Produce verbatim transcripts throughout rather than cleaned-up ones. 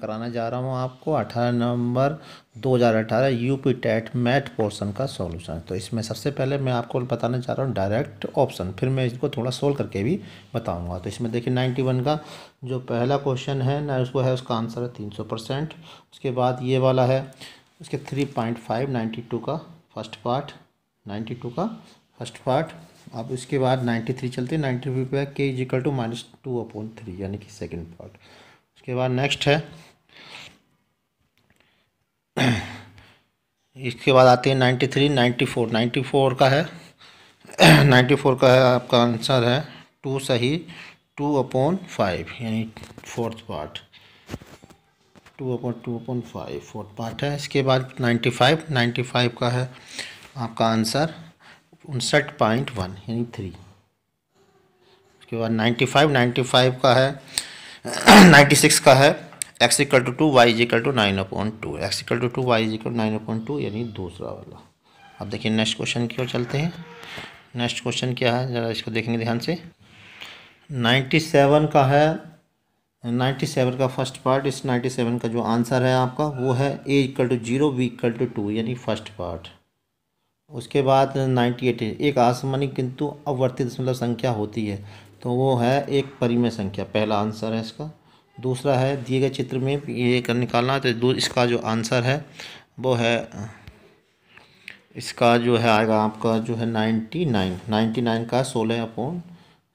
कराना जा रहा हूँ आपको अठारह नवंबर दो हज़ार अठारह यूपी टेट मैथ पोर्शन का सॉल्यूशन। तो इसमें सबसे पहले मैं आपको बताना चाह रहा हूँ डायरेक्ट ऑप्शन, फिर मैं इसको थोड़ा सोल्व करके भी बताऊँगा। तो इसमें देखिए इक्यानवे का जो पहला क्वेश्चन है ना उसको है उसका आंसर है तीन सौ परसेंट। उसके बाद ये वाला है उसके three point five ninety two का फर्स्ट पार्ट नाइन्टी टू का फर्स्ट पार्ट। अब इसके बाद नाइन्टी थ्री चलते हैं, नाइन्टी थ्री पे K is equal to minus two upon three यानी कि सेकेंड पार्ट। उसके बाद नेक्स्ट है, इसके बाद आते हैं ninety three ninety four ninety four का है नाइन्टी फोर का है आपका आंसर है टू सही टू अपॉन फाइव यानी fourth part, two upon two upon five fourth part है। इसके बाद नाइन्टी फाइव नाइन्टी फाइव का है आपका आंसर उनसठ पॉइंट वन यानी थ्री। उसके बाद नाइन्टी फाइव नाइन्टी फाइव का है नाइन्टी सिक्स का है X equal to two Y equal to nine upon two, X equal to two Y equal to nine upon two यानी दूसरा वाला। अब देखिए नेक्स्ट क्वेश्चन की ओर चलते हैं। नेक्स्ट क्वेश्चन क्या है ज़रा इसको देखेंगे ध्यान से। नाइन्टी सेवन का है नाइन्टी सेवन का फर्स्ट पार्ट, इस नाइन्टी सेवन का जो आंसर है आपका वो है A equal to zero B equal to two यानी फर्स्ट पार्ट। उसके बाद अट्ठानवे एक आसमानी किंतु अवर्ती दशमलव संख्या होती है तो वो है एक परिमेय संख्या, पहला आंसर है इसका। दूसरा है दिए गए चित्र में ये कर निकालना, तो इसका जो आंसर है वो है इसका जो है आएगा आपका जो है निन्यानवे निन्यानवे का सोलह अपॉन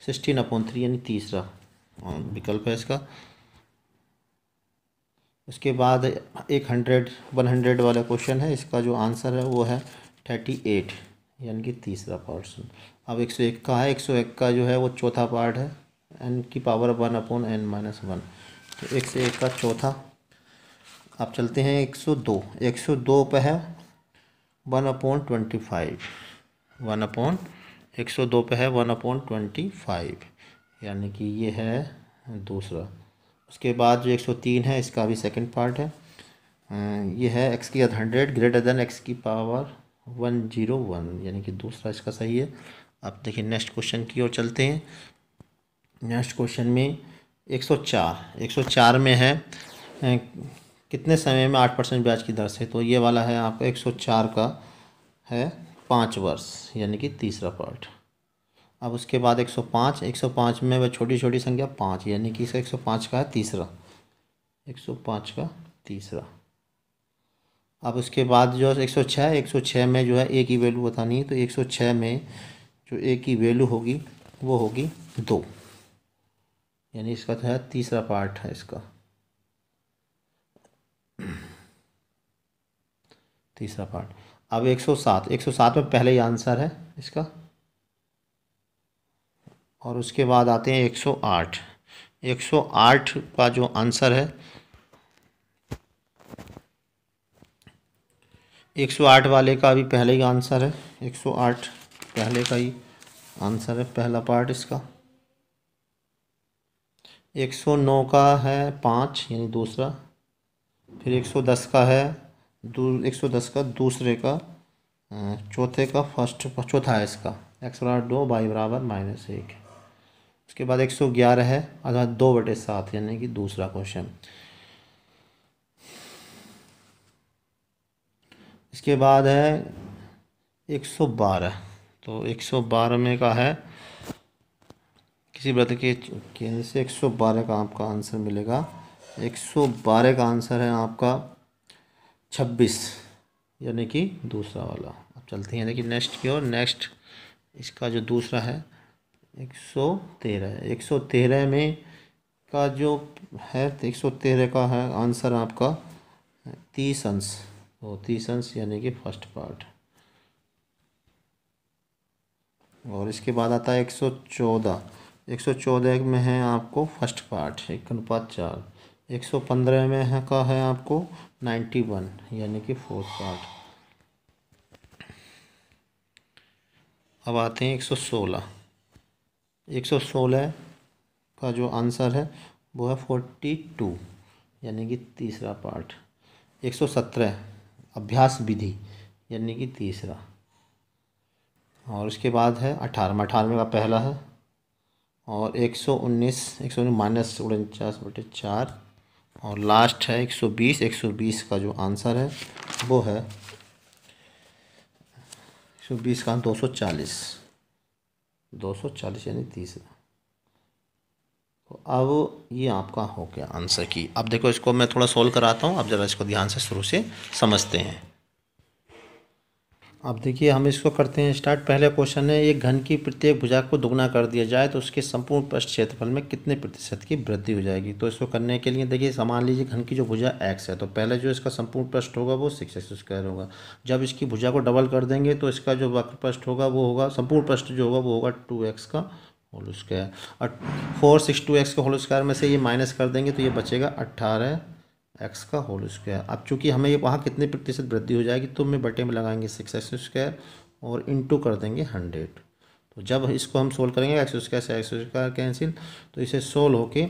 सिक्सटीन अपॉन थ्री यानी तीसरा विकल्प है इसका। उसके बाद एक हंड्रेड वन हंड्रेड वाला क्वेश्चन है, इसका जो आंसर है वो है थर्टी एट यानी कि तीसरा पोर्शन। अब एक सौ एक का है, एक सौ एक का जो है वो चौथा पार्ट है एन की power one upon N minus one, तो एक सौ एक का चौथा। आप चलते हैं एक सौ दो, एक सौ दो पर है one upon twenty five one upon एक सौ दो पर है वन अपॉन ट्वेंटी फाइव यानी कि ये है दूसरा। उसके बाद जो एक सौ तीन है इसका भी सेकेंड पार्ट है, ये है एक्स की हंड्रेड ग्रेटर देन एक्स की पावर वन जीरो वन यानी कि दूसरा इसका सही है। अब देखिए नेक्स्ट क्वेश्चन की ओर चलते हैं। नेक्स्ट क्वेश्चन में एक सौ चार एक सौ चार में है कितने समय में आठ परसेंट ब्याज की दर से, तो ये वाला है आपका एक सौ चार का है पाँच वर्ष यानी कि तीसरा पार्ट। अब उसके बाद एक सौ पाँच एक सौ पाँच में वह छोटी छोटी संख्या पाँच यानी कि इसका एक सौ पाँच का है तीसरा, एक सौ पाँच का तीसरा। अब उसके बाद जो है एक सौ छः एक सौ छः में जो है ए की वैल्यू बतानी है, तो एक सौ छः में जो ए की वैल्यू होगी वो होगी दो यानी इसका जो है तीसरा पार्ट है इसका, तीसरा पार्ट। अब एक सौ सात एक सौ सात में पहले ही आंसर है इसका। और उसके बाद आते हैं एक सौ आठ एक सौ आठ का जो आंसर है एक सौ आठ वाले का भी पहले ही आंसर है, एक सौ आठ पहले का ही आंसर है पहला पार्ट इसका। एक सौ नौ का है पाँच यानी दूसरा, फिर एक सौ दस का है दू एक सौ दस का दूसरे का चौथे का फर्स्ट चौथा है इसका एक्स बराबर दो वाई बराबर माइनस एक। उसके बाद एक सौ ग्यारह है अर्थात दो बटे सात यानी कि दूसरा क्वेश्चन। इसके बाद है एक सौ बारह तो एक सौ बारह में का है किसी व्रत के केंद्र से एक सौ बारह का आपका आंसर मिलेगा, एक सौ बारह का आंसर है आपका छब्बीस यानी कि दूसरा वाला। अब चलते हैं देखिए नेक्स्ट की ओर। नेक्स्ट इसका जो दूसरा है एक सौ तेरह एक सौ तेरह में का जो है एक सौ तेरह का है आंसर आपका तीस अंश तो तीस अंश यानी कि फर्स्ट पार्ट। और इसके बाद आता है एक सौ चौदह एक सौ चौदह में है आपको फर्स्ट पार्ट एक अनुपात चार। एक सौ पंद्रह में है का है आपको इक्यानवे यानी कि फोर्थ पार्ट। अब आते हैं एक सौ सोलह एक सौ सोलह का जो आंसर है वो है बयालीस यानी कि तीसरा पार्ट। एक सौ सत्रह अभ्यास विधि यानी कि तीसरा। और उसके बाद है अठारह अठारह का पहला है और एक सौ उन्नीस एक सौ उन्नीस माइनस उनचास बटे चार और लास्ट है एक सौ बीस। एक सौ बीस का जो आंसर है वो है एक सौ बीस का दो सौ चालीस, दो सौ चालीस यानी तीसरा। तो अब ये आपका हो गया आंसर की। अब देखो इसको मैं थोड़ा सोल्व कराता हूँ, आप ज़रा इसको ध्यान से शुरू से समझते हैं। अब देखिए हम इसको करते हैं स्टार्ट। पहला क्वेश्चन है, एक घन की प्रत्येक भुजा को दुगना कर दिया जाए तो उसके संपूर्ण पृष्ठ क्षेत्रफल में कितने प्रतिशत की वृद्धि हो जाएगी। तो इसको करने के लिए देखिए मान लीजिए घन की जो भुजा एक्स है तो पहले जो इसका संपूर्ण पृष्ठ होगा वो सिक्स एक्स स्क्वायर होगा। जब इसकी भुजा को डबल कर देंगे तो इसका जो वक्र पृष्ठ होगा वो होगा, संपूर्ण पृष्ठ जो होगा वो होगा टू एक्स का होल स्क्वायर। और फोर सिक्स टू एक्स का होल स्क्वायर में से ये माइनस कर देंगे तो ये बचेगा अट्ठारह एक्स का होल स्क्वायर। अब चूँकि हमें ये वहाँ कितने प्रतिशत वृद्धि हो जाएगी तो हमें बटे में लगाएंगे सिक्स एक्स स्क्वायर और इंटू कर देंगे हंड्रेड। तो जब इसको हम सोल्व करेंगे एक्स स्क्वायर से एक्स स्क्वायर कैंसिल, तो इसे सोल्व होके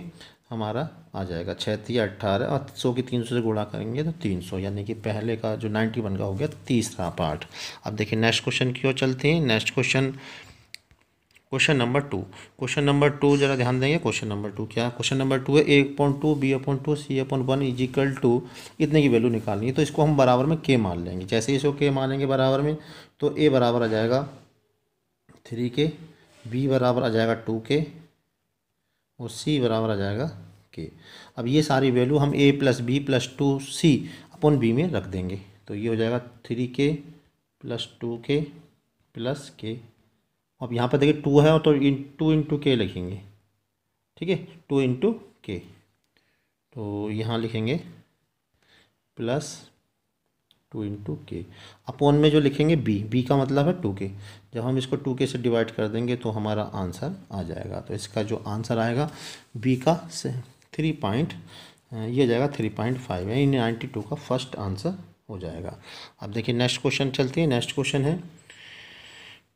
हमारा आ जाएगा छत्तीस अट्ठारह और सौ की तीन सौ से गुणा करेंगे तो तीन सौ, यानी कि पहले का जो नाइन्टी वन का हो गया तीसरा पार्ट। अब देखिए नेक्स्ट क्वेश्चन की ओर चलते हैं। Next question question number two. Question number two जरा ध्यान देंगे। क्वेश्चन नंबर टू क्या, क्वेश्चन नंबर टू है A upon two B upon two C upon one is equal to इतने की वैल्यू निकालनी है। तो इसको हम बराबर में के मान लेंगे। जैसे ही इसको के मानेंगे बराबर में तो ए बराबर आ जाएगा थ्री के, बी बराबर आ जाएगा टू के और सी बराबर आ जाएगा के। अब ये सारी वैल्यू हम A plus B plus two C upon B में रख देंगे। तो ये हो जाएगा थ्री के प्लस टू के प्लस के। अब यहाँ पर देखिए टू है और तो इन टू इंटू के लिखेंगे, ठीक है, टू इंटू के। तो यहाँ लिखेंगे plus two into K upon में जो लिखेंगे बी, बी का मतलब है टू के। जब हम इसको टू के से डिवाइड कर देंगे तो हमारा आंसर आ जाएगा। तो इसका जो आंसर आएगा बी का थ्री पॉइंट ये जाएगा थ्री पॉइंट फाइव है, यानी नाइन्टी टू का फर्स्ट आंसर हो जाएगा। अब देखिए नेक्स्ट क्वेश्चन चलती है। नेक्स्ट क्वेश्चन है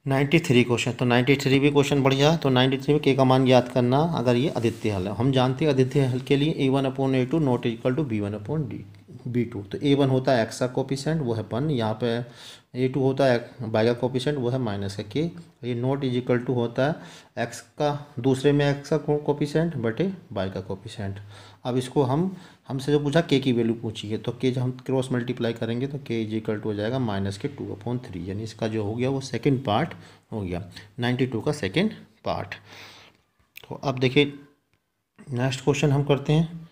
नाइन्टी थ्री क्वेश्चन। तो नाइन्टी थ्री भी क्वेश्चन बढ़िया है। तो नाइन्टी थ्री में के का मान याद करना अगर ये अद्वितीय हल है। हम जानते हैं अद्वितीय हल के लिए A one upon A two not equal to B one upon D B two. तो ए वन होता है एक्स का कोफिशिएंट, वो है वन। यहाँ पे ए टू होता है बाई का कोफिशिएंट, वो है माइनस का के। ये नॉट इज इक्वल टू होता है एक्स का दूसरे में एक्स का कोफिशिएंट बटे बाई का कोफिशिएंट। अब इसको हम हमसे जो पूछा के की वैल्यू पूछी है तो के जब हम क्रॉस मल्टीप्लाई करेंगे तो के इज इक्वल टू हो जाएगा माइनस के टू अपॉन थ्री, यानी इसका जो हो गया वो सेकेंड पार्ट हो गया, नाइन्टी टू का सेकेंड पार्ट। तो अब देखिए नेक्स्ट क्वेश्चन हम करते हैं,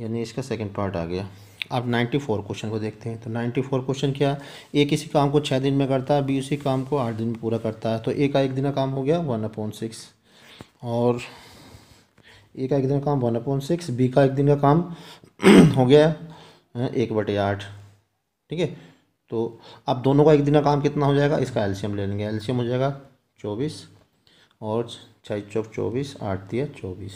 यानी इसका सेकेंड पार्ट आ गया। अब नाइन्टी फोर क्वेश्चन को देखते हैं। तो नाइन्टी फोर क्वेश्चन क्या, ए किसी काम को छः दिन में करता है, बी उसी काम को आठ दिन में पूरा करता है। तो ए का एक दिन का काम हो गया वन अपॉन सिक्स, और ए का एक दिन का काम वन अपॉन सिक्स, बी का एक दिन का काम हो गया एक बटे आठ, ठीक है। तो अब दोनों का एक दिन का काम कितना हो जाएगा, इसका एलसीएम ले लेंगे। एलसीएम हो जाएगा चौबीस और छः चौक चौबीस, आठ तीन चौबीस।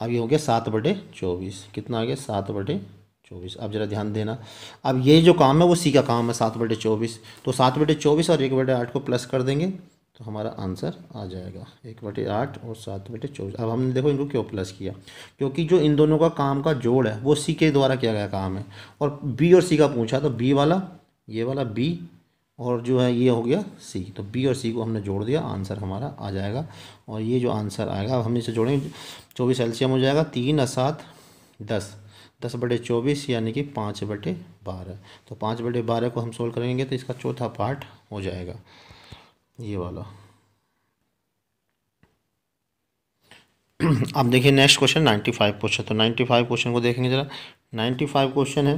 अब ये हो गया सात बटे चौबीस, कितना हो गया सात बटे चौबीस। अब जरा ध्यान देना, अब ये जो काम है वो सी का काम है सात बटे चौबीस। तो सात बटे चौबीस और एक बटे आठ को प्लस कर देंगे तो हमारा आंसर आ जाएगा एक बटे आठ और सात बटे चौबीस। अब हमने देखो इनको क्यों प्लस किया, क्योंकि जो इन दोनों का काम का जोड़ है वो सी के द्वारा किया गया काम है, और बी और सी का पूछा तो बी वाला ये वाला बी और जो है ये हो गया सी। तो बी और सी को हमने जोड़ दिया, आंसर हमारा आ जाएगा। और ये जो आंसर आएगा अब हम इसे जोड़ेंगे, चौबीस एलसीएम हो जाएगा तीन और सात दस, दस बटे चौबीस यानी कि पाँच बटे बारह। तो पाँच बटे बारह को हम सोल्व करेंगे तो इसका चौथा पार्ट हो जाएगा ये वाला। अब देखिए next question ninety five question. तो नाइन्टी फाइव क्वेश्चन को देखेंगे जरा। नाइन्टी फाइव क्वेश्चन है,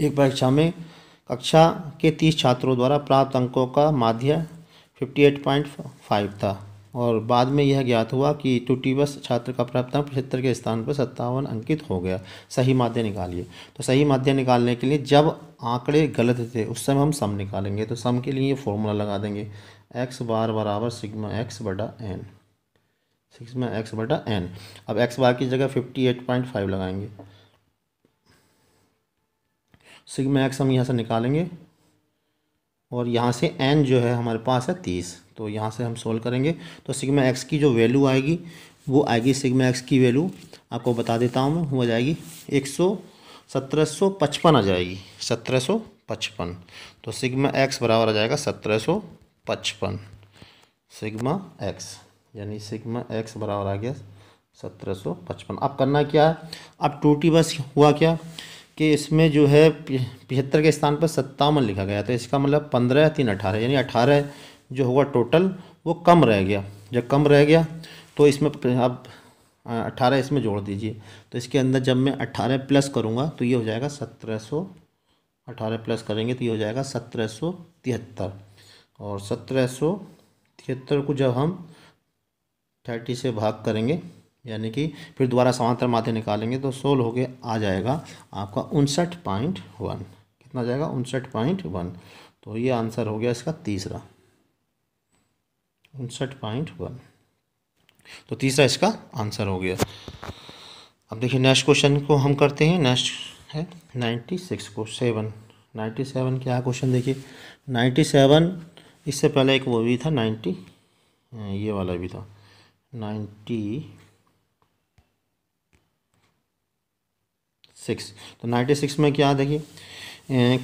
एक परीक्षा में कक्षा के तीस छात्रों द्वारा प्राप्त अंकों का माध्य अट्ठावन पॉइंट फाइव था और बाद में यह ज्ञात हुआ कि त्रुटिवश छात्र का प्राप्तांक पचहत्तर के स्थान पर सत्तावन अंकित हो गया। सही माध्य निकालिए। तो सही माध्य निकालने के लिए जब आंकड़े गलत थे उस समय हम सम निकालेंगे। तो सम के लिए ये फॉर्मूला लगा देंगे, एक्स बार बराबर सिग्मा एक्स बटा एन, सिग्मा एक्स बटा एन। अब एक्स बार की जगह अट्ठावन पॉइंट फाइव लगाएंगे, सिग्मा एक्स हम यहाँ से निकालेंगे और यहाँ से एन जो है हमारे पास है तीस। तो यहाँ से हम सोल्व करेंगे तो सिग्मा एक्स की जो वैल्यू आएगी वो आएगी, सिग्मा एक्स की वैल्यू आपको बता देता हूँ मैं, हो जाएगी एक सौ सत्रह सौ पचपन आ जाएगी, सत्रह सौ पचपन। तो सिग्मा एक्स बराबर आ जाएगा सत्रह सौ पचपन, सिग्मा एक्स यानी सिग्मा एक्स बराबर आ गया सत्रह सौ पचपन। अब करना क्या है, अब टूटी बस हुआ क्या कि इसमें जो है पिहत्तर के स्थान पर सत्तावन लिखा गया, तो इसका मतलब पंद्रह तीन अठारह यानी अठारह जो हुआ टोटल वो कम रह गया। जब कम रह गया तो इसमें अब अठारह इसमें जोड़ दीजिए, तो इसके अंदर जब मैं अठारह प्लस करूँगा तो ये हो जाएगा सत्रह सौ, अठारह प्लस करेंगे तो ये हो जाएगा सत्रह सौ तिहत्तर। और सत्रह सौ तिहत्तर को जब हम तीस से भाग करेंगे यानी कि फिर दोबारा समांतर माथे निकालेंगे तो सोलह हो के आ जाएगा आपका उनसठ पॉइंट वन। कितना आ जाएगा उनसठ पॉइंट वन, तो ये आंसर हो गया इसका तीसरा उनसठ पॉइंट वन, तो तीसरा इसका आंसर हो गया। अब देखिए नेक्स्ट क्वेश्चन को हम करते हैं। नेक्स्ट है छियानवे को सेवन सत्तानवे क्या क्वेश्चन देखिए सत्तानवे, इससे पहले एक वो भी था नब्बे, ये वाला भी था छियानवे। तो छियानवे में क्या देखिए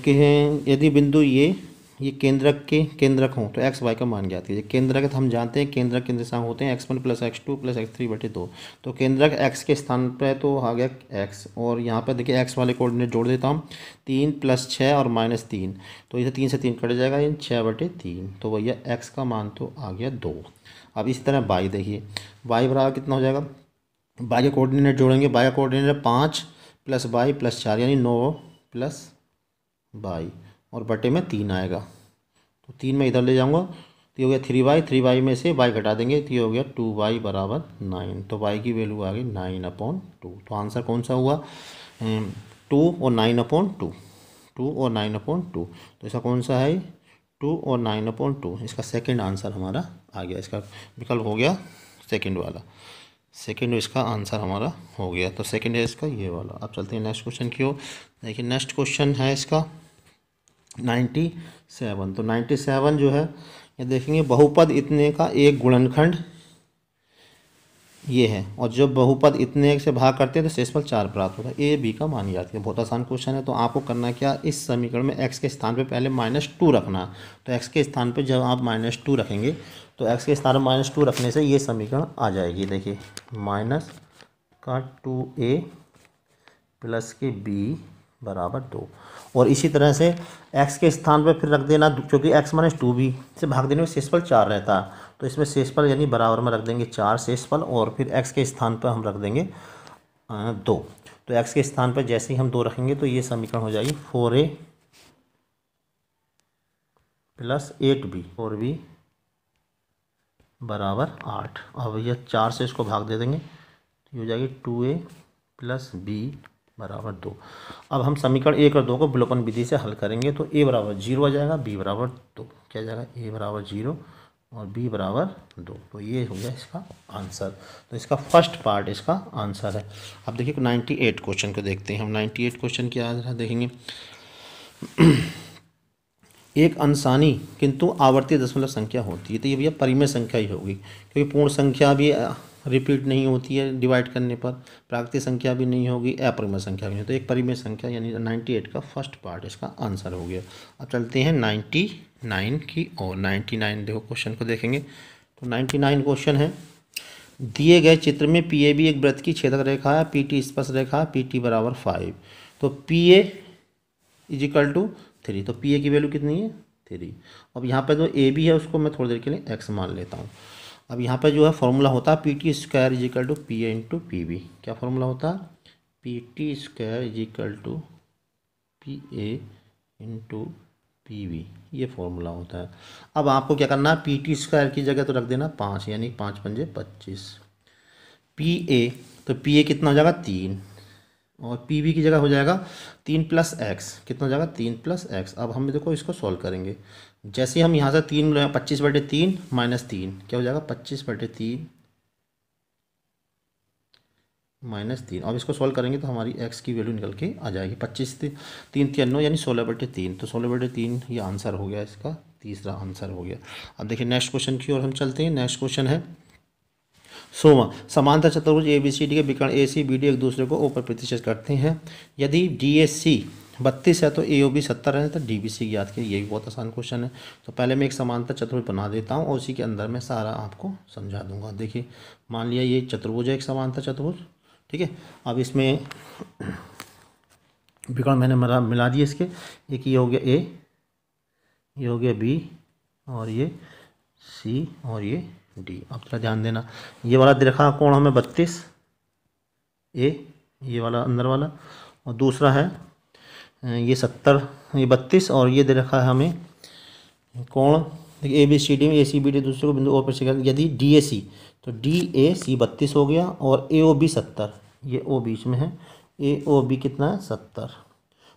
कि यदि बिंदु ये ये केंद्रक के केंद्रक हों तो एक्स वाई का मान ज्ञात कीजिए। केंद्रक तो हम जानते हैं केंद्रक के निर्देशांक होते हैं X one plus X two plus X three बटे दो। तो केंद्रक एक्स के स्थान पर तो आ गया एक्स, और यहाँ पर देखिए एक्स वाले कोऑर्डिनेट जोड़ देता हूँ, तीन प्लस छः और माइनस तीन, तो इसे तीन से तीन कट जाएगा यानी छः बटे तीन, तो भैया एक्स का मान तो आ गया दो। अब इस तरह वाई देखिए, वाई बराबर कितना हो जाएगा, वाई के कोऑर्डिनेट जोड़ेंगे, वाई का कोऑर्डिनेट पाँच प्लस वाई प्लस चार यानी नौ प्लस वाई, और बटे में तीन आएगा, तो तीन में इधर ले जाऊंगा तो हो गया थ्री वाई, थ्री वाई में से वाई घटा देंगे तो ये हो गया टू वाई बराबर नाइन। तो वाई की वैल्यू आ गई नाइन अपॉन टू। तो आंसर कौन सा हुआ, टू और नाइन अपॉन टू, टू और नाइन अपॉन टू, तो इसका कौन सा है टू और नाइन अपॉन टू, इसका सेकेंड आंसर हमारा आ गया, इसका विकल्प हो गया सेकेंड वाला, सेकेंड इसका आंसर हमारा हो गया। तो सेकेंड है इसका ये वाला। अब चलते हैं नेक्स्ट क्वेश्चन की ओर। देखिए नेक्स्ट क्वेश्चन है इसका सत्तानवे। तो सत्तानवे जो है ये देखेंगे बहुपद इतने का एक गुणनखंड ये है, और जब बहुपद इतने से भाग करते हैं तो शेषफल चार प्राप्त होता है, ए बी का मान याद है। बहुत आसान क्वेश्चन है। तो आपको करना क्या, इस समीकरण में एक्स के स्थान पे पहले माइनस टू रखना। तो एक्स के स्थान पे जब आप माइनस टू रखेंगे तो एक्स के स्थान पर माइनस टू रखने से ये समीकरण आ जाएगी। देखिए माइनस का two A plus K B बराबर दो, और इसी तरह से x के स्थान पर फिर रख देना, क्योंकि x माइनस टू बी से भाग देने में शेषफल चार रहता है, तो इसमें शेषफल यानी बराबर में रख देंगे चार शेषफल, और फिर x के स्थान पर हम रख देंगे दो। तो x के स्थान पर जैसे ही हम दो रखेंगे तो ये समीकरण हो जाएगी four A plus eight B, four B बराबर आठ। अब यह चार से इसको भाग दे देंगे तो ये हो जाएगी टू ए प्लस बी बराबर दो। अब हम समीकरण एक और दो को विलोपन विधि से हल करेंगे, तो a बराबर जीरो आ जाएगा, b बराबर दो, क्या जाएगा a बराबर जीरो और b बराबर दो। तो ये हो गया इसका आंसर। तो इसका फर्स्ट पार्ट इसका आंसर है। अब देखिए अट्ठानवे क्वेश्चन को देखते हैं हम। अट्ठानवे क्वेश्चन क्या आ रहा देखेंगे। एक अंशानी किंतु आवर्ती दशमलव संख्या होती है, तो ये भैया परिमेय संख्या ही होगी, क्योंकि पूर्ण संख्या भी रिपीट नहीं होती है डिवाइड करने पर, प्राकृतिक संख्या भी नहीं होगी, अपरिमेय संख्या भी नहीं, तो एक परिमेय संख्या यानी अट्ठानवे का फर्स्ट पार्ट इसका आंसर हो गया। अब चलते हैं निन्यानवे की और। निन्यानवे देखो क्वेश्चन को देखेंगे। तो निन्यानवे क्वेश्चन है, दिए गए चित्र में पी ए बी एक वृत्त की छेदक रेखा है, पी टी स्पर्श रेखा है, पी टी बराबर फाइव, तो P A is equal to three, तो पी ए की वैल्यू कितनी है थ्री। अब यहाँ पर जो ए बी है उसको मैं थोड़ी देर के लिए एक्स मान लेता हूँ। अब यहाँ पे जो है फॉर्मूला होता है P T square is equal to P A into P B, क्या फॉर्मूला होता है P T square is equal to P A into P B, ये फॉर्मूला होता है। अब आपको क्या करना है, पी टी स्क्वायर की जगह तो रख देना पाँच, यानी पाँच पंजे पच्चीस, पी ए तो पी ए कितना हो जाएगा तीन, और पी बी की जगह हो जाएगा तीन प्लस एक्स, कितना हो जाएगा तीन प्लस एक्स। अब हम देखो इसको सॉल्व करेंगे, जैसे हम यहाँ से तीन पच्चीस बटे तीन माइनस तीन, क्या हो जाएगा पच्चीस बटे तीन माइनस तीन। अब इसको सॉल्व करेंगे तो हमारी एक्स की वैल्यू निकल के आ जाएगी पच्चीस तीन तिरानवे यानी सोलह बटे तीन, तो सोलह बटे तीन ये आंसर हो गया, इसका तीसरा आंसर हो गया। अब देखिए नेक्स्ट क्वेश्चन की ओर हम चलते हैं। नेक्स्ट क्वेश्चन है सोमा, समांतर चतुर्भुज ए बी सी डी के विकर्ण ए सी बी डी एक दूसरे को ऊपर प्रतिच्छेद करते हैं, यदि डी ए सी बत्तीस है तो ए ओ बी सत्तर है तो डी बी सी याद करिए, ये भी बहुत आसान क्वेश्चन है। तो पहले मैं एक समानता चतुर्भुज बना देता हूँ और उसी के अंदर मैं सारा आपको समझा दूंगा। देखिए मान लिया ये चतुर्भुज है, एक समानता चतुर्भुज, ठीक है। अब इसमें विकर्ण मैंने मिला मिला दिए इसके, एक ये हो गया ए, ये हो गया बी और ये सी और ये डी। अब थोड़ा ध्यान देना, ये वाला द्विरेखा कोण हमें बत्तीस ए, ये वाला अंदर वाला, और दूसरा है ये सत्तर, ये बत्तीस और ये द्विरेखा हमें कोण देखिए ए बी सी डी में, ए सी बी डी दूसरे को बिंदु और पर शिखर यदि डी ए सी, तो डी ए सी बत्तीस हो गया और ए ओ बी सत्तर, ये ओ बीच में है, ए ओ बी कितना है सत्तर।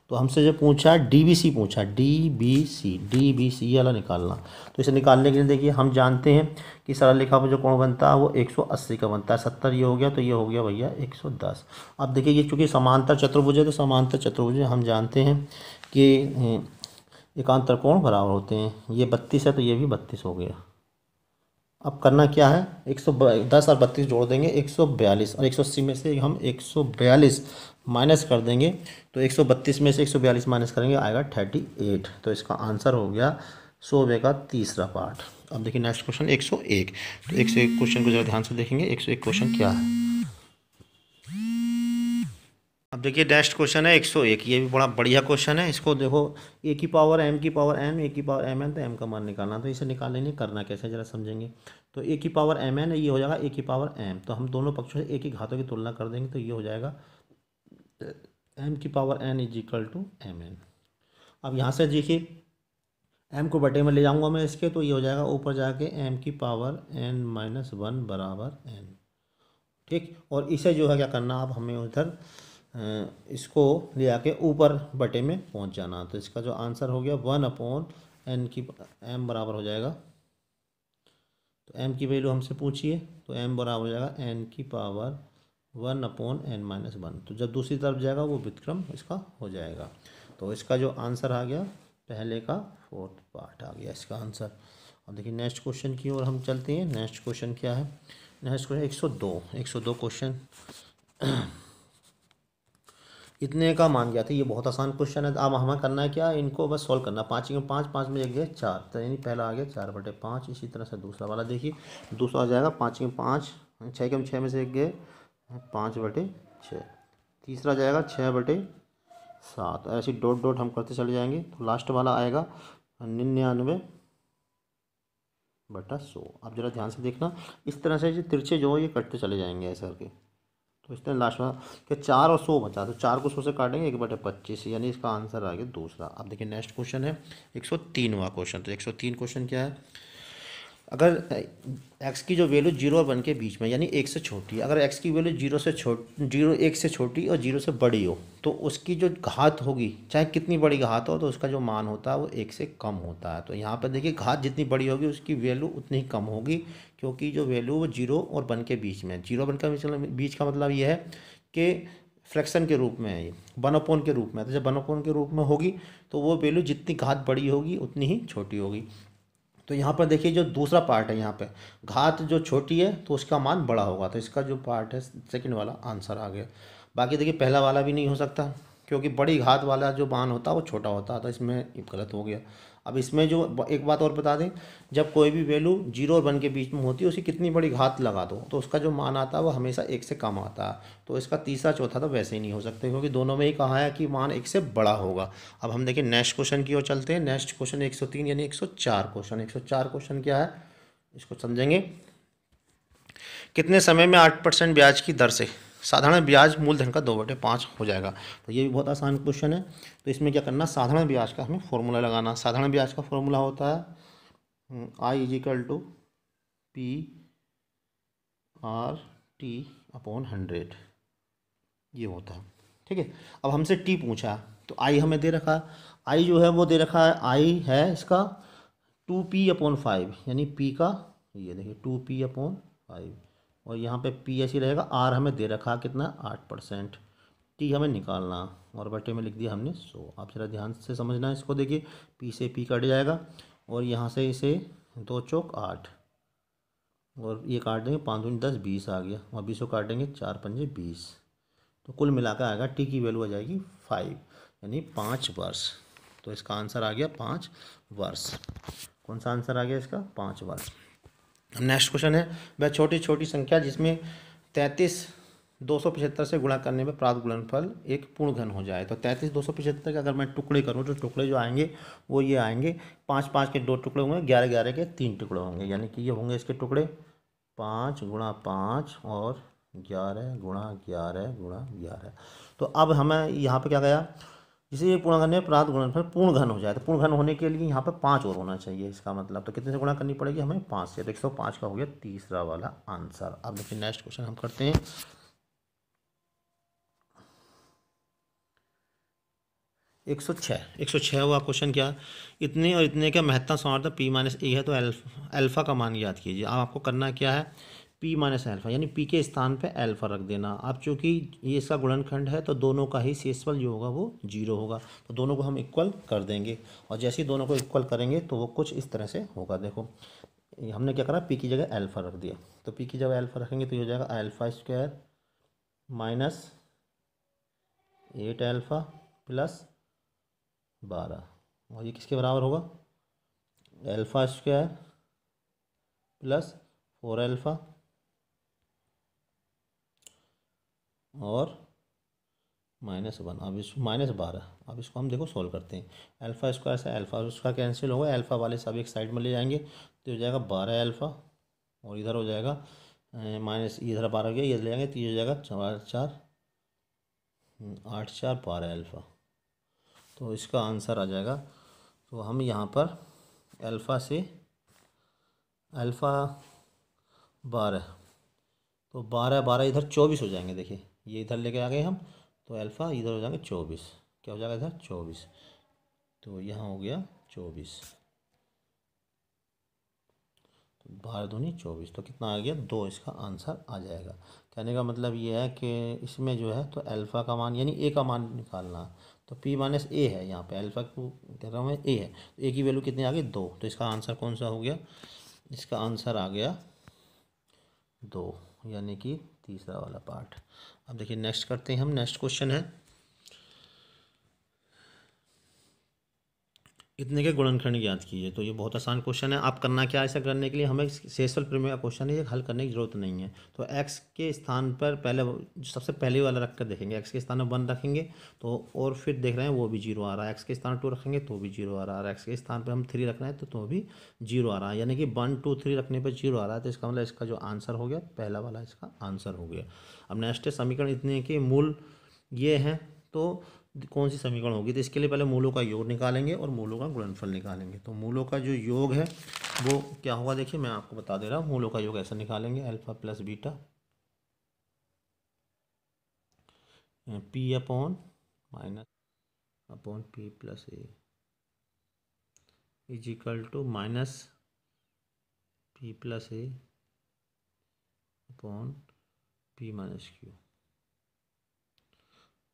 तो हमसे जो पूछा डी बी सी पूछा, D B C, D B C वाला निकालना। तो इसे निकालने के लिए देखिए हम जानते हैं कि सरल रेखा पर जो कोण बनता है वो एक सौ अस्सी का बनता है, सत्तर ये हो गया तो ये हो गया भैया एक सौ दस। अब देखिए ये चूँकि समांतर चतुर्भुज है तो समांतर चतुर्भुज हम जानते हैं कि एकांतर कोण बराबर होते हैं, ये बत्तीस है तो ये भी बत्तीस हो गया। अब करना क्या है, एक सौ दस और बत्तीस जोड़ देंगे एक सौ बयालीस, और एक सौ अस्सी में से हम एक सौ बयालीस माइनस कर देंगे तो एक सौ बत्तीस में से एक सौ बयालीस माइनस करेंगे आएगा अड़तीस। तो इसका आंसर हो गया शोबे का तीसरा पार्ट। अब देखिए नेक्स्ट क्वेश्चन एक सौ एक, तो एक सौ एक क्वेश्चन को जरा ध्यान से देखेंगे, एक सौ एक क्वेश्चन क्या है। अब देखिए नेक्स्ट क्वेश्चन है एक सौ एक, ये भी बड़ा बढ़िया क्वेश्चन है। इसको देखो ए की पावर एम की पावर एम, ए की पावर एम एन, तो एम का मान निकालना। तो इसे निकालने के लिए करना कैसे जरा समझेंगे। तो ए की पावर एम एन, ये हो जाएगा ए की पावर एम, तो हम दोनों पक्षों से ए की घातों की तुलना कर देंगे तो ये हो जाएगा एम की power N is equal to M N. अब यहाँ से देखिए एम को बटे में ले जाऊँगा मैं इसके, तो ये हो जाएगा ऊपर जाके एम की पावर एन माइनस वन बराबर एन, ठीक। और इसे जो है क्या करना, अब हमें उधर इसको ले आके ऊपर बटे में पहुंच जाना। तो इसका जो आंसर हो गया वन अपॉन एन की एम बराबर हो जाएगा, तो एम की वैल्यू हमसे पूछिए तो एम बराबर हो जाएगा एन की power one upon N minus one. तो जब दूसरी तरफ जाएगा वो व्युत्क्रम इसका हो जाएगा। तो इसका जो आंसर आ गया पहले का फोर्थ पार्ट आ गया इसका आंसर। और देखिए नेक्स्ट क्वेश्चन की ओर हम चलते हैं। नेक्स्ट क्वेश्चन क्या है, नेक्स्ट क्वेश्चन एक सौ दो एक सौ दो क्वेश्चन इतने का मान गया था। ये बहुत आसान क्वेश्चन है। अब हमें करना है क्या, इनको बस सॉल्व करना। पाँच में पाँच, पाँच में एक गया चार, तो यानी पहला आ गया चार बटे पाँच। इसी तरह से दूसरा वाला देखिए, दूसरा आ जाएगा पाँच में पाँच, छः के छः में से एक गए पाँच बटे छः। तीसरा जाएगा छः बटे सात, ऐसे डॉट डॉट हम करते चले जाएंगे तो लास्ट वाला आएगा निन्यानवे बटा सौ। अब जरा ध्यान से देखना, इस तरह से तिरछे जो है ये कटते चले जाएंगे ऐसे करके। तो इस तरह लास्ट में कि चार और सौ बचा, तो चार को सौ से काटेंगे एक बटे पच्चीस, यानी इसका आंसर आ गया दूसरा। अब देखिए नेक्स्ट क्वेश्चन है एक सौ तीनवा क्वेश्चन। तो एक सौ तीन क्वेश्चन क्या है, अगर x की जो वैल्यू जीरो और वन के बीच में यानी एक से छोटी है, अगर x की वैल्यू जीरो से छोटी जीरो एक से छोटी और जीरो से बड़ी हो तो उसकी जो घात होगी चाहे कितनी बड़ी घात हो तो उसका जो मान होता है वो एक से कम होता है। तो यहाँ पर देखिए घात जितनी बड़ी होगी उसकी वैल्यू उतनी ही कम होगी, क्योंकि जो वैल्यू वो जीरो और वन के बीच में, जीरो वन का बीच का मतलब ये है कि फ्रैक्शन के रूप में है, ये वन अपॉन के रूप में। तो जब वन अपॉन के रूप में होगी तो वो वैल्यू जितनी घात बड़ी होगी उतनी ही छोटी होगी। तो यहाँ पर देखिए जो दूसरा पार्ट है, यहाँ पे घात जो छोटी है तो उसका मान बड़ा होगा, तो इसका जो पार्ट है सेकंड वाला आंसर आ गया। बाकी देखिए पहला वाला भी नहीं हो सकता क्योंकि बड़ी घात वाला जो मान होता है वो छोटा होता है, तो इसमें गलत हो गया। अब इसमें जो एक बात और बता दें, जब कोई भी वैल्यू जीरो और वन के बीच में होती है उसे कितनी बड़ी घात लगा दो तो उसका जो मान आता है वो हमेशा एक से कम आता है। तो इसका तीसरा चौथा तो वैसे ही नहीं हो सकते क्योंकि दोनों में ही कहा है कि मान एक से बड़ा होगा। अब हम देखिए नेक्स्ट क्वेश्चन की ओर चलते हैं। नेक्स्ट क्वेश्चन एक सौ तीन यानी एक सौ चार क्वेश्चन। एक सौ चार क्वेश्चन क्या है इसको समझेंगे। कितने समय में आठ परसेंट ब्याज की दर से साधारण ब्याज मूलधन का दो बटे पाँच हो जाएगा। तो ये भी बहुत आसान क्वेश्चन है। तो इसमें क्या करना, साधारण ब्याज का हमें फॉर्मूला लगाना। साधारण ब्याज का फॉर्मूला होता है I is equal to P R T upon hundred, ये होता है, ठीक है। अब हमसे टी पूछा तो आई हमें दे रखा है, आई जो है वो दे रखा है, आई है इसका टू पी अपॉन फाइव, यानी पी का ये देखिए टू पी अपॉन फाइव, और यहाँ पे पी ऐसी रहेगा। आर हमें दे रखा कितना, आठ परसेंट। टी हमें निकालना और बटे में लिख दिया हमने सौ। आप जरा ध्यान से समझना इसको, देखिए पी से पी कट जाएगा और यहाँ से इसे दो चौक आठ और ये काट देंगे, पाँच दूनी दस बीस आ गया, और बीस को काटेंगे, चार पंजे बीस, तो कुल मिलाकर आएगा टी की वैल्यू आ जाएगी फाइव। यानी पाँच वर्ष। तो इसका आंसर आ गया पाँच वर्ष। कौन सा आंसर आ गया इसका? पाँच वर्ष। नेक्स्ट क्वेश्चन है, वह छोटी छोटी संख्या जिसमें तैंतीस दो सौ पचहत्तर से गुणा करने में प्राप्त गुणनफल एक पूर्ण घन हो जाए। तो तैंतीस दो सौ पचहत्तर के अगर मैं टुकड़े करूँ तो टुकड़े जो आएंगे वो ये आएंगे, पाँच पाँच के दो टुकड़े होंगे, ग्यारह ग्यारह के तीन टुकड़े होंगे, यानी कि ये होंगे इसके टुकड़े पाँच गुणा पाँच और ग्यारह गुणा ग्यारह गुणा ग्यारह। तो अब हमें यहाँ पे क्या गया, जिसे ये पूर्ण घन में प्राप्त गुणनफल पूर्ण घन हो जाए। तो पूर्ण घन होने के लिए यहाँ पे पाँच और होना चाहिए इसका मतलब। तो कितने से गुणा करनी पड़ेगी हमें? पाँच से। तो एक सौ पाँच का हो गया तीसरा वाला आंसर। अब देखिए नेक्स्ट क्वेश्चन हम करते हैं। एक सौ छः एक सौ छः हुआ क्वेश्चन क्या, इतने और इतने का महत्ता सामर्थ्य पी माइनस ए है, तो अल्फा अल्फा का मान याद कीजिए। अब आपको करना क्या है, पी माइनस अल्फा यानी पी के स्थान पे अल्फा रख देना। अब चूँकि ये इसका गुणनखंड है तो दोनों का ही शेषफल जो होगा वो जीरो होगा, तो दोनों को हम इक्वल कर देंगे। और जैसे ही दोनों को इक्वल करेंगे तो वो कुछ इस तरह से होगा। देखो हमने क्या करा, पी की जगह अल्फा रख दिया। तो पी की जगह अल्फा रखेंगे तो ये हो जाएगा alpha square minus eight alpha plus बारह, और ये किसके बराबर होगा? Alpha square plus four alpha और माइनस वन। अब इस माइनस बारह, अब इसको हम देखो सॉल्व करते हैं। अल्फा स्क्वायर से अल्फा उसका कैंसिल होगा, अल्फा वाले सब एक साइड में ले जाएंगे तो हो जाएगा बारह अल्फा, और इधर हो जाएगा माइनस, इधर बारह हो गया, इधर ले जाएंगे तो ये हो जाएगा चार चार आठ चार बारह अल्फा। तो इसका आंसर आ जाएगा। तो हम यहाँ पर अल्फ़ा से अल्फ़ा बारह, तो बारह बारह इधर चौबीस हो जाएंगे। देखिए ये इधर लेके आ गए हम, तो अल्फ़ा इधर हो जाएंगे चौबीस, क्या हो जाएगा इधर चौबीस, तो यहाँ हो गया चौबीस, तो बारह दूनी चौबीस, तो कितना आ गया? दो इसका आंसर आ जाएगा। कहने का मतलब ये है कि इसमें जो है तो अल्फ़ा का मान यानी ए का मान निकालना। तो पी माइनस ए है, यहाँ पे अल्फा को कह रहा हूँ मैं ए है, तो ए की वैल्यू कितनी आ गई? दो। तो इसका आंसर कौन सा हो गया? इसका आंसर आ गया दो, यानी कि तीसरा वाला पार्ट। अब देखिए नेक्स्ट करते हैं हम। नेक्स्ट क्वेश्चन है, इतने के गुणनखंड याद कीजिए। तो ये बहुत आसान क्वेश्चन है। आप करना क्या है, ऐसा करने के लिए हमें शेषफल प्रमेय का क्वेश्चन है, ये हल करने की जरूरत नहीं है। तो एक्स के स्थान पर पहले सबसे पहले वाला रख कर देखेंगे, एक्स के स्थान पर वन रखेंगे तो, और फिर देख रहे हैं वो भी जीरो आ रहा है। एक्स के स्थान टू रखेंगे तो भी जीरो आ रहा है, एक्स के स्थान पर हम थ्री रख रहे हैं तो, तो भी जीरो आ रहा है, यानी कि वन टू थ्री रखने पर जीरो आ रहा है। तो इसका मतलब इसका जो आंसर हो गया पहला वाला, इसका आंसर हो गया। अब नेक्स्ट समीकरण इतने के मूल ये हैं, तो कौन सी समीकरण होगी? तो इसके लिए पहले मूलों का योग निकालेंगे और मूलों का गुणनफल निकालेंगे। तो मूलों का जो योग है वो क्या होगा, देखिए मैं आपको बता दे रहा हूँ। मूलों का योग ऐसा निकालेंगे, alpha plus beta P upon minus upon P plus A is equal to minus P plus A upon P minus Q,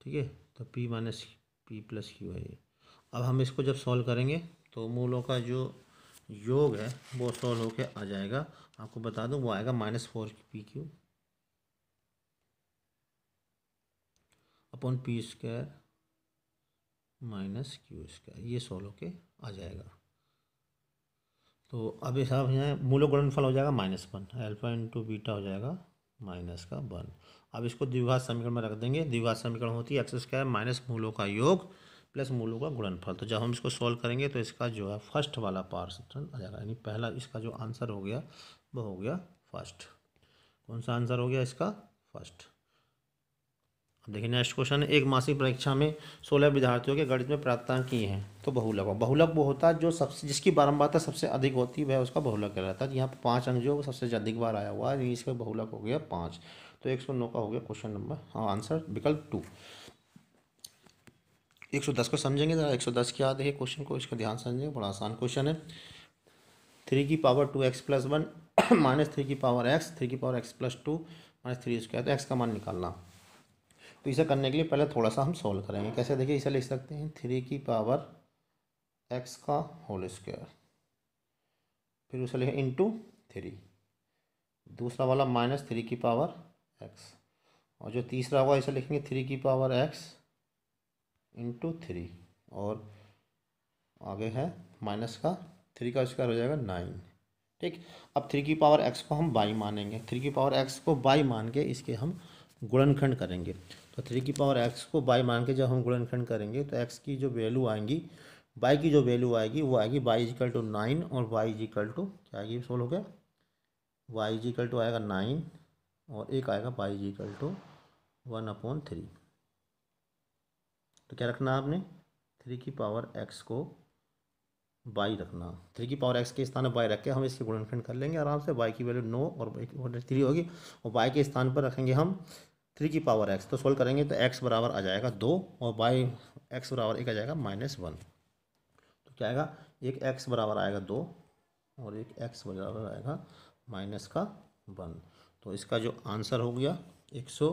ठीक है। तो p minus P plus Q है ये। अब हम इसको जब सॉल्व करेंगे तो मूलों का जो योग है वो सॉल्व होके आ जाएगा। आपको बता दूं वो आएगा minus four P Q upon P square minus Q square, ये सॉल्व होके आ जाएगा। तो अब इस आप यहाँ मूलों गुणनफल हो जाएगा minus one, alpha into beta हो जाएगा माइनस का वन। अब इसको द्विघात समीकरण में रख देंगे। द्विघात समीकरण होती है एक्स स्क्वायर माइनस मूलों का योग प्लस मूलों का गुणनफल। तो जब हम इसको सॉल्व करेंगे तो इसका जो है फर्स्ट वाला पार्ट आ जाएगा, यानी पहला इसका जो आंसर हो गया वो हो गया फर्स्ट। कौन सा आंसर हो गया इसका? फर्स्ट। अब देखिए नेक्स्ट क्वेश्चन है, एक मासिक परीक्षा में सोलह विद्यार्थियों के गणित में प्राप्तांक किए हैं तो बहुलक। बहुलक वो होता है जो सबसे जिसकी बारंबारता सबसे अधिक होती है वह उसका बहुलक कहलाता है। यहाँ पर पाँच अंक जो वो सबसे अधिक बार आया हुआ है, इसका बहुलक हो गया पाँच। तो एक सौ नौ का हो गया क्वेश्चन नंबर, हाँ आंसर विकल्प टू। एक सौ दस को समझेंगे जरा, एक सौ दस क्या देखिए क्वेश्चन को, इसका ध्यान समझेंगे, बड़ा आसान क्वेश्चन है। थ्री की power two x plus one minus three की पावर एक्स, थ्री की power x plus two minus three square, तो एक्स का मान निकालना। तो इसे करने के लिए पहले थोड़ा सा हम सॉल्व करेंगे। कैसे देखिए, इसे लिख सकते हैं थ्री की पावर एक्स का होल स्क्वायर, फिर उसे लिखे इंटू थ्री, दूसरा वाला माइनस थ्री की पावर एक्स, और जो तीसरा होगा इसे लिखेंगे थ्री की पावर एक्स इंटू थ्री और आगे है माइनस का थ्री का स्क्वायर हो जाएगा नाइन। ठीक, अब थ्री की पावर एक्स को हम बाई मानेंगे, थ्री की पावर एक्स को बाई मान के इसके हम गुणनखंड करेंगे। तो थ्री की पावर एक्स को बाई मान के जब हम गुणनखंड करेंगे तो एक्स की जो वैल्यू आएंगी बाई की जो वैल्यू आएगी वो आएगी बाई इजिकल टू नाइन और बाई इजिकल टू क्या आएगी, सोल्व हो गया, बाई इजिकल टू आएगा नाइन और एक आएगा y equal to one upon three. तो क्या रखना आपने, थ्री की पावर एक्स को बाई रखना, थ्री की पावर एक्स के स्थान पर बाई रख के हम इसके गुणनखंड कर लेंगे आराम से। बाई की वैल्यू नौ और थ्री होगी और बाई के स्थान पर रखेंगे हम थ्री की पावर एक्स, तो सोल्व करेंगे तो एक्स बराबर आ जाएगा दो और बाई एक्स बराबर एक आ जाएगा माइनस वन। तो क्या आएगा, एक एक्स बराबर आएगा दो और एक एक्स बराबर आएगा माइनस का वन। तो इसका जो आंसर हो गया एक सौ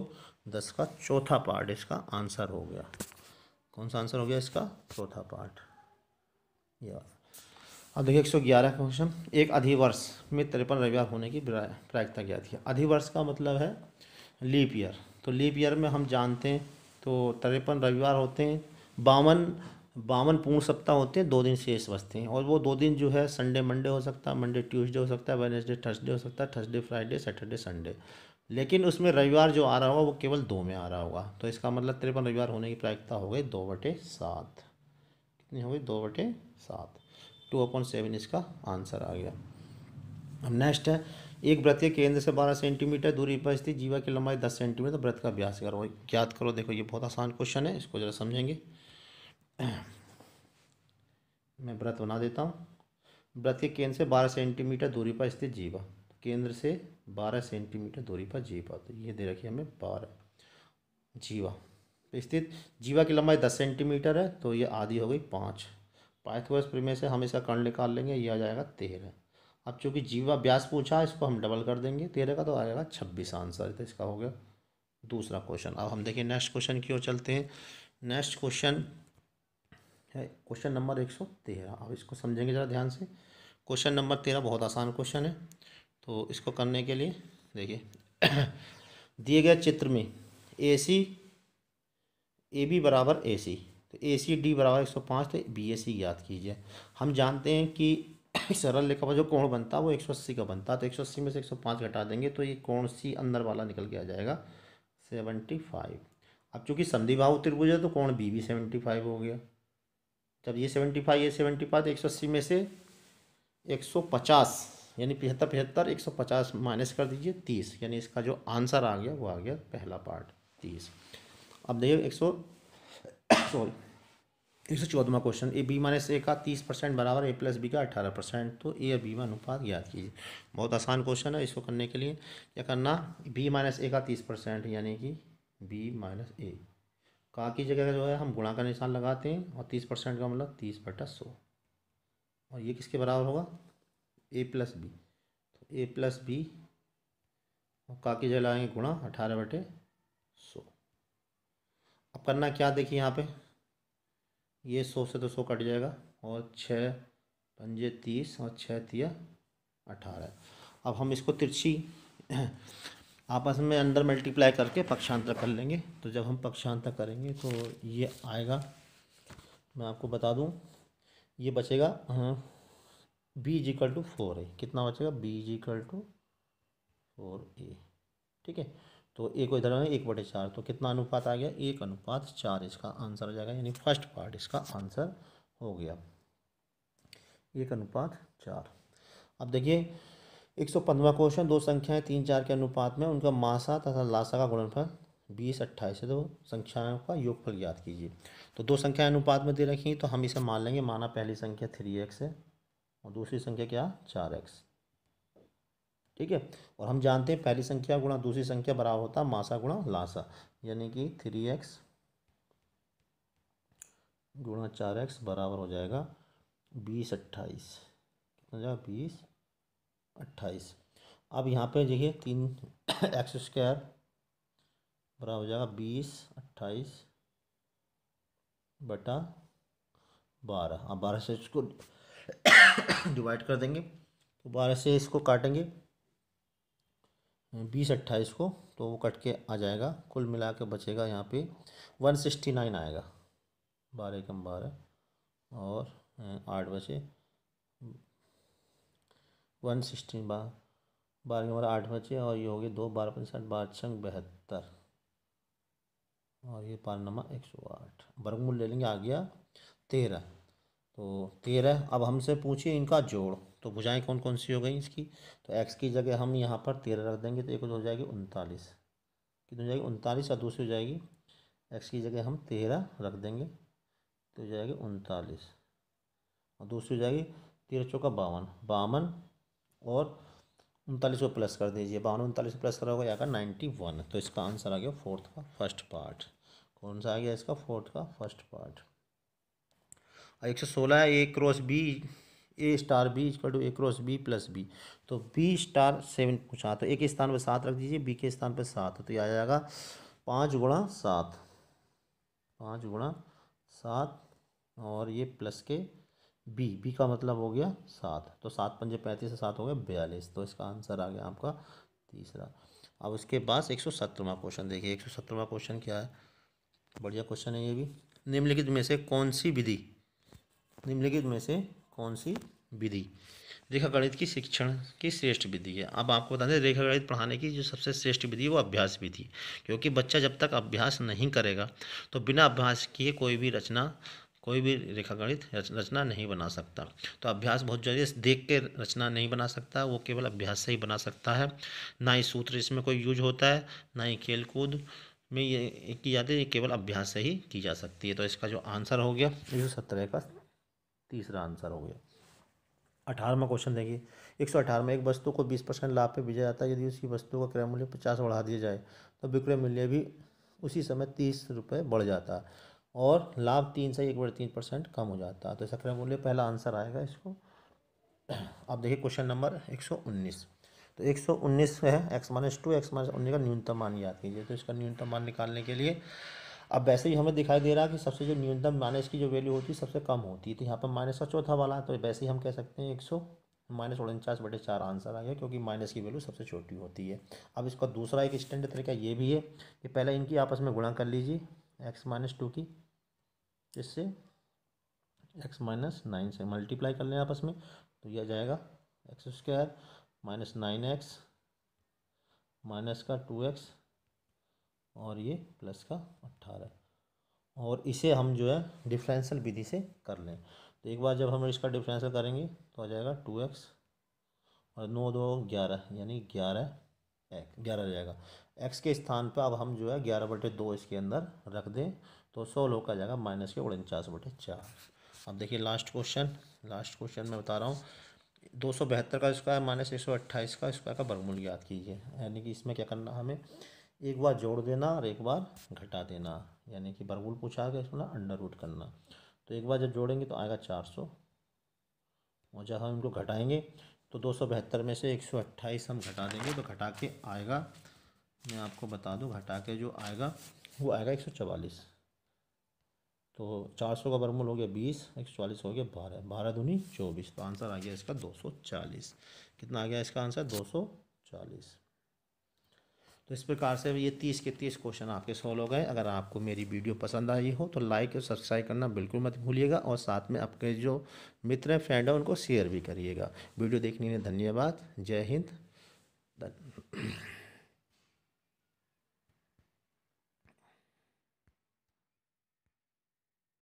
दस का चौथा पार्ट इसका आंसर हो गया। कौन सा आंसर हो गया इसका, चौथा पार्ट। या अब देखिए एक सौ ग्यारह का क्वेश्चन, एक अधिवर्ष में तिरपन रविवार होने की प्रायिकता ज्ञात है। अधिवर्ष का मतलब है लीप ईयर, तो लीप ईयर में हम जानते हैं तो तिरपन रविवार होते हैं, बावन बावन पूर्ण सप्ताह होते हैं, दो दिन शेष बचते हैं और वो दो दिन जो है संडे मंडे हो सकता है, मंडे ट्यूसडे हो सकता है, वेडनेसडे थर्सडे हो सकता है, थर्सडे फ्राइडे सैटरडे संडे, लेकिन उसमें रविवार जो आ रहा होगा वो केवल दो में आ रहा होगा। तो इसका मतलब तिरपन रविवार होने की प्रायिकता हो गई दो बटे सात, कितनी हो गई, दो बटे सात, टू अपॉन सेवन इसका आंसर आ गया। अब नेक्स्ट है, एक वृत्तीय केंद्र से बारह सेंटीमीटर दूरी पर स्थित जीवा की लंबाई दस सेंटीमीटर, वृत्त का व्यास करो, ज्ञात करो। देखो ये बहुत आसान क्वेश्चन है, इसको जरा समझेंगे। मैं वृत्त बना देता हूँ। वृत्तीय केंद्र से बारह सेंटीमीटर दूरी पर स्थित जीवा, केंद्र से बारह सेंटीमीटर दूरी पर जीवा, तो ये दे रखी हमें बारह जीवा स्थित जीवा की लंबाई दस सेंटीमीटर है, तो ये आधी हो गई पाँच। पाइथागोरस प्रमेय से हम इसका कर्ण निकाल लेंगे, ये आ जाएगा तेरह। अब चूँकि जीवा व्यास पूछा इसको हम डबल कर देंगे, तेरह का तो आएगा छब्बीस आंसर। तो इसका हो गया दूसरा क्वेश्चन। अब हम देखिए नेक्स्ट क्वेश्चन की ओर चलते हैं। नेक्स्ट क्वेश्चन है क्वेश्चन नंबर एक सौ तेरह। अब इसको समझेंगे ज़रा ध्यान से। क्वेश्चन नंबर तेरह बहुत आसान क्वेश्चन है, तो इसको करने के लिए देखिए दिए गए चित्र में ए सी ए बी बराबर ए सी, तो ए सी डी बराबर एक सौ पाँच, तो बी ए सी याद कीजिए। हम जानते हैं कि सरल लेखा पर जो कोण बनता है वो एक सौ अस्सी का बनता है, तो एक सौ अस्सी में से एक सौ पाँच घटा देंगे तो ये कोण सी अंदर वाला निकल के आ जाएगा सेवेंटी फाइव। अब चूँकि समद्विबाहु त्रिभुज है तो कोण बी भी सेवेंटी फाइव हो गया। जब ये सेवेंटी फाइव ये सेवेंटी फाइव तो एक सौ अस्सी में से एक सौ पचास यानी पचहत्तर पचहत्तर एक सौ पचास माइनस कर दीजिए तीस, यानी इसका जो आंसर आ गया वो आ गया पहला पार्ट तीस। अब देखिए एक सौ सॉरी एक सौ चौदहवां question, A B minus A का तीस परसेंट बराबर ए प्लस बी का अठारह परसेंट, तो ए और बी में अनुपात याद कीजिए। बहुत आसान क्वेश्चन है, इसको करने के लिए क्या करना, बी माइनस ए का तीस परसेंट यानी कि बी माइनस ए का की जगह जो है हम गुणा का निशान लगाते हैं और तीस परसेंट का मतलब तीस बटा सौ, और ये किसके बराबर होगा, ए प्लस बी, तो ए प्लस बी और का की जगह लगाएंगे गुणा अठारह बटे सौ। अब करना क्या, देखिए यहाँ पे ये सौ से तो सौ कट जाएगा और छः पंजे तीस और छः तिया अठारह। अब हम इसको तिरछी आपस में अंदर मल्टीप्लाई करके पक्षांतर कर लेंगे। तो जब हम पक्षांतर करेंगे तो ये आएगा, मैं आपको बता दूं, ये बचेगा B is equal to four A, कितना बचेगा B is equal to four A. ठीक है, तो एक इधर है एक बटे चार, तो कितना अनुपात आ गया, एक अनुपात चार इसका आंसर आ जाएगा, यानी फर्स्ट पार्ट इसका आंसर हो गया एक अनुपात चार। अब देखिए एक सौ पंद्रह क्वेश्चन, दो संख्याएं तीन चार के अनुपात में उनका मासा तथा लासा का गुणनफल बीस अट्ठाईस है, दो संख्याओं का योगफल याद कीजिए। तो दो संख्याएं अनुपात में दे रखी तो हम इसे मान लेंगे, माना पहली संख्या थ्री एक्स है और दूसरी संख्या क्या चार एक्स। ठीक है, और हम जानते हैं पहली संख्या गुणा दूसरी संख्या बराबर होता है मासा गुणा लासा, यानी कि थ्री एक्स गुणा चार एक्स बराबर हो जाएगा बीस अट्ठाईस, कितना जाएगा बीस अट्ठाईस। अब यहाँ पे देखिए तीन एक्स स्क्वायर बराबर हो जाएगा बीस अट्ठाईस बटा बारह। अब बारह से इसको डिवाइड कर देंगे तो बारह से इसको काटेंगे बीस अट्ठाईस को, तो वो कट के आ जाएगा, कुल मिला के बचेगा यहाँ पे वन सिक्सटी नाइन आएगा। बारह कम बारह और आठ बचे वन सिक्सटीन बार बारह कम बारह आठ बचे और ये हो गए दो बारह पचास बारह छंग बहत्तर और ये पार नंबर एक सौ आठ। वर्गमूल ले लेंगे आ गया तेरह। तो तेरह अब हमसे पूछिए इनका जोड़, तो भुजाएं कौन कौन सी हो गई इसकी, तो एक्स की जगह हम यहाँ पर तेरह रख देंगे तो एक हो जाएगी उनतालीस, कितनी हो जाएगी उनतालीस और दूसरी हो जाएगी एक्स की जगह हम तेरह रख देंगे तो हो जाएगी उनतालीस और दूसरी हो जाएगी तेरह चौका बावन, बावन और उनतालीस को प्लस कर दीजिए, बावन उनतालीस को प्लस करोगे आएगा नाइन्टी वन। तो इसका आंसर आ गया फोर्थ का फर्स्ट पार्ट, कौन सा आ गया इसका फोर्थ का फर्स्ट पार्ट। और एक सौ सोलह है A cross B A star B equal to A cross B plus B, तो बी स्टार सेवन पूछा तो ए के स्थान पर सात रख दीजिए, बी के स्थान पर सात तो यह आ जाएगा पाँच गुणा सात, पाँच गुणा सात और ये प्लस के बी, बी का मतलब हो गया सात, तो सात पंजे पैंतीस से सात हो गया बयालीस, तो इसका आंसर आ गया आपका तीसरा। अब उसके बाद एक सौ सत्रहवां क्वेश्चन देखिए, एक सौ सत्रहवां क्वेश्चन क्या है, बढ़िया क्वेश्चन है ये भी। निम्नलिखित में से कौन सी विधि, निम्नलिखित में से कौन सी विधि रेखागणित की शिक्षण की श्रेष्ठ विधि है। अब आपको बता दें रेखागणित पढ़ाने की जो सबसे श्रेष्ठ विधि है वो अभ्यास विधि है, क्योंकि बच्चा जब तक अभ्यास नहीं करेगा तो बिना अभ्यास किए कोई भी रचना कोई भी रेखागणित रचना नहीं बना सकता। तो अभ्यास बहुत जरूरी है, देख के रचना नहीं बना सकता, वो केवल अभ्यास से ही बना सकता है। ना ही सूत्र इसमें कोई यूज होता है, ना ही खेल कूद में ये की जाती है, केवल अभ्यास से ही की जा सकती है। तो इसका जो आंसर हो गया एक सौ सत्रह का तीसरा आंसर हो गया। अठारहवां क्वेश्चन देखिए, एक सौ अठारह में एक वस्तु को बीस परसेंट लाभ पर बेचा जाता है, यदि उसकी वस्तु का क्रय मूल्य पचास बढ़ा दिया जाए तो विक्रय मूल्य भी उसी समय तीस रुपये बढ़ जाता है और लाभ तीन से एक बड़े तीन परसेंट कम हो जाता है। तो इसका क्रय मूल्य पहला आंसर आएगा इसको। अब देखिए क्वेश्चन नंबर एक सौ उन्नीस, तो एक सौ उन्नीस है x minus two x minus उन्नीस का न्यूनतम मान याद कीजिए। तो इसका न्यूनतम मान निकालने के लिए अब वैसे ही हमें दिखाई दे रहा है कि सबसे जो न्यूनतम माइनस की जो वैल्यू होती है सबसे कम होती है, तो यहाँ पर माइनस का चौथा वाला, तो वैसे ही हम कह सकते हैं एक सौ माइनस उनचास बटे चार आंसर आ गया, क्योंकि माइनस की वैल्यू सबसे छोटी होती है। अब इसका दूसरा एक स्टैंडर्ड तरीका ये भी है कि पहले इनकी आपस में गुणा कर लीजिए एक्स माइनस टू की इससे एक्स माइनस नाइन से मल्टीप्लाई कर लें आपस में, तो यह आ जाएगा x square minus nine x minus का टू एक्स और ये प्लस का अट्ठारह, और इसे हम जो है डिफरेंशियल विधि से कर लें। तो एक बार जब हम इसका डिफरेंशियल करेंगे तो आ जाएगा टू एक्स और नौ दो ग्यारह यानी ग्यारह एक्स ग्यारह आ जाएगा, एक्स के स्थान पर अब हम जो है ग्यारह बटे दो इसके अंदर रख दें तो सौ लोग का जाएगा माइनस के उनचास बटे चार। अब देखिए लास्ट क्वेश्चन, लास्ट क्वेश्चन मैं बता रहा हूँ दो सौ बहत्तर का स्क्वायर माइनस एक सौ अट्ठाईस का स्क्वायर का वर्गमूल याद कीजिए, यानी कि इसमें क्या करना हमें एक बार जोड़ देना और एक बार घटा देना, यानी कि वर्गमूल पूछा गया इसमें ना अंडर रूट करना। तो एक बार जब जोड़ेंगे तो आएगा चार सौ और जब हम इनको घटाएँगे तो दो सौ बहत्तर में से एक सौ अट्ठाईस हम घटा देंगे तो घटा के आएगा, मैं आपको बता दूं घटा के जो आएगा वो आएगा एक सौ चवालीस। तो चार सौ का वर्गमूल हो गया बीस, एक सौ चवालीस हो गया बारह, बारह दूनी चौबीस, तो आंसर आ गया इसका दो सौ चालीस। कितना आ गया इसका आंसर दो सौ चालीस। तो इस प्रकार से ये तीस के तीस क्वेश्चन आपके सॉल्व हो गए। अगर आपको मेरी वीडियो पसंद आई हो तो लाइक और सब्सक्राइब करना बिल्कुल मत भूलिएगा और साथ में आपके जो मित्र हैं फ्रेंड हैं उनको शेयर भी करिएगा। वीडियो देखने के लिए धन्यवाद। जय हिंद।